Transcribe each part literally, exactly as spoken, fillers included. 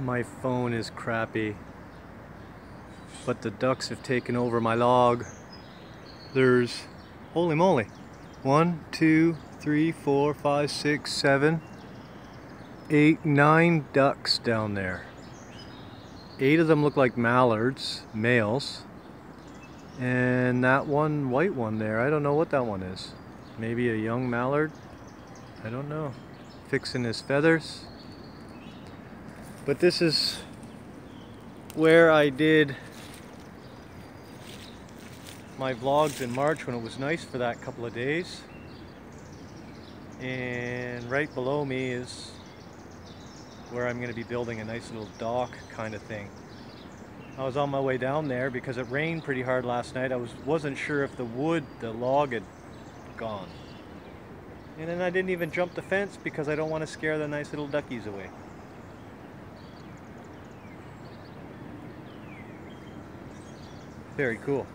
My phone is crappy, but the ducks have taken over my log. There's, holy moly, one, two, three, four, five, six, seven, eight, nine ducks down there. Eight of them look like mallards, males, and that one white one there, I don't know what that one is. Maybe a young mallard, I don't know. Fixing his feathers. But this is where I did my vlogs in March when it was nice for that couple of days. And right below me is where I'm going to be building a nice little dock kind of thing. I was on my way down there because it rained pretty hard last night. I was, wasn't sure if the wood, the log had gone. And then I didn't even jump the fence because I don't want to scare the nice little duckies away. Very cool.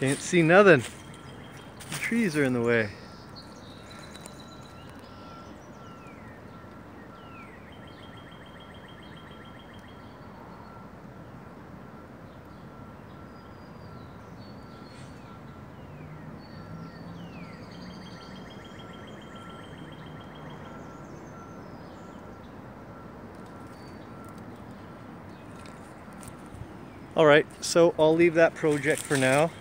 Can't see nothing. The trees are in the way. Alright, so I'll leave that project for now.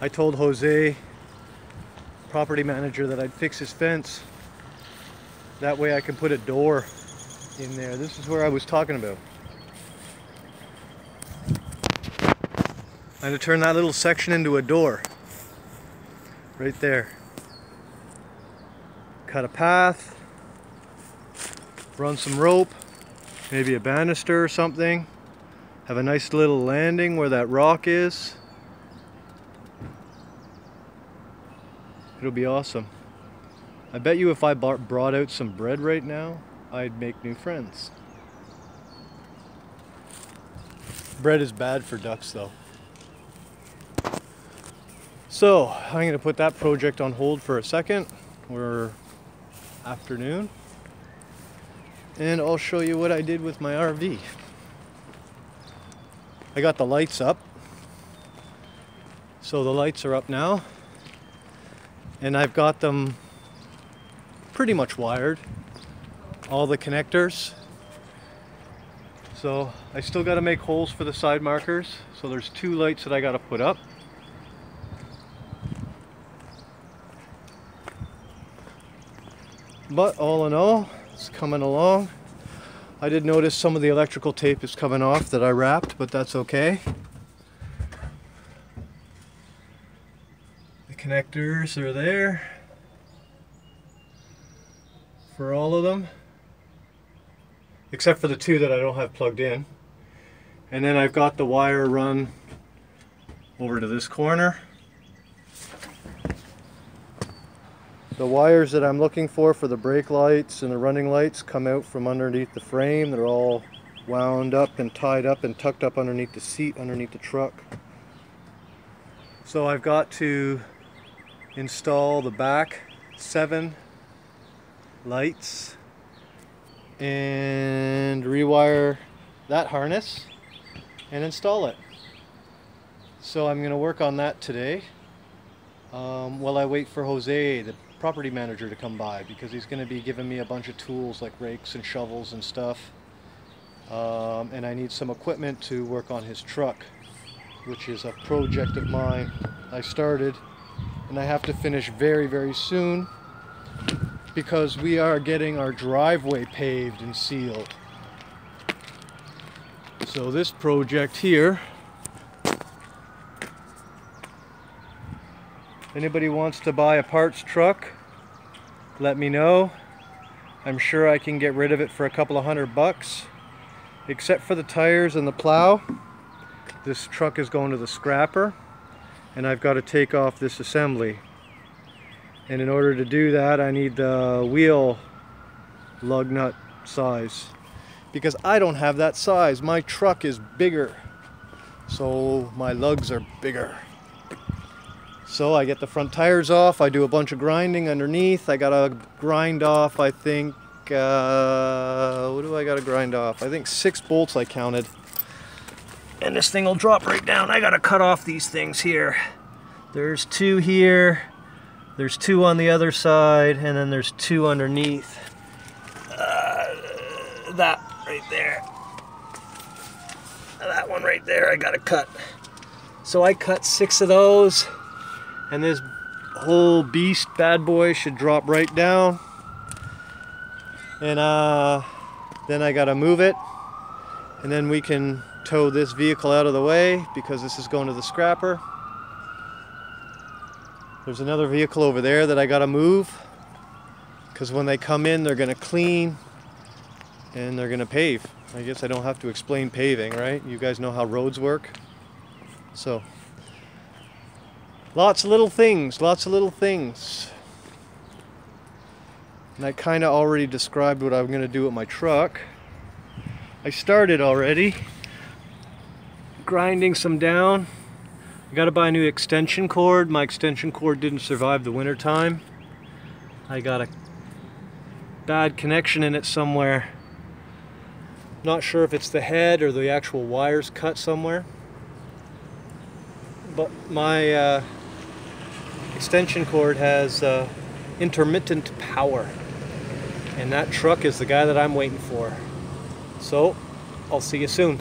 I told Jose, property manager, that I'd fix his fence. That way I can put a door in there. This is where I was talking about. I had to turn that little section into a door. Right there. Cut a path. Run some rope. Maybe a banister or something. Have a nice little landing where that rock is. It'll be awesome. I bet you if I brought out some bread right now, I'd make new friends. Bread is bad for ducks though. So I'm gonna put that project on hold for a second or afternoon. And I'll show you what I did with my R V. I got the lights up, so the lights are up now, and I've got them pretty much wired, all the connectors. So I still got to make holes for the side markers, so there's two lights that I got to put up. But all in all, it's coming along. I did notice some of the electrical tape is coming off that I wrapped, but that's okay. The connectors are there for all of them, except for the two that I don't have plugged in. And then I've got the wire run over to this corner. The wires that I'm looking for for the brake lights and the running lights come out from underneath the frame. They're all wound up and tied up and tucked up underneath the seat, underneath the truck. So I've got to install the back seven lights and rewire that harness and install it. So I'm going to work on that today um, while I wait for Jose, the property manager, to come by, because he's going to be giving me a bunch of tools like rakes and shovels and stuff, um, and I need some equipment to work on his truck, which is a project of mine I started and I have to finish very very soon, because we are getting our driveway paved and sealed. So this project here, anybody wants to buy a parts truck, let me know. I'm sure I can get rid of it for a couple of hundred bucks. Except for the tires and the plow, this truck is going to the scrapper, and I've got to take off this assembly And in order to do that, I need the wheel lug nut size, because I don't have that size. My truck is bigger, so my lugs are bigger. So I get the front tires off, I do a bunch of grinding underneath. I gotta grind off, I think, uh, what do I gotta grind off? I think six bolts I counted. And this thing will drop right down. I gotta cut off these things here. There's two here, there's two on the other side, and then there's two underneath. Uh, that right there. That one right there I gotta cut. So I cut six of those. And this whole beast, bad boy, should drop right down. And uh, then I gotta move it. And then we can tow this vehicle out of the way, because this is going to the scrapper. There's another vehicle over there that I gotta move, because when they come in, they're gonna clean and they're gonna pave. I guess I don't have to explain paving, right? You guys know how roads work. So. Lots of little things, lots of little things. And I kind of already described what I'm going to do with my truck. I started already grinding some down. I got to buy a new extension cord. My extension cord didn't survive the winter time. I got a bad connection in it somewhere. Not sure if it's the head or the actual wires cut somewhere. But my uh, extension cord has uh, intermittent power, and that truck is the guy that I'm waiting for. So I'll see you soon.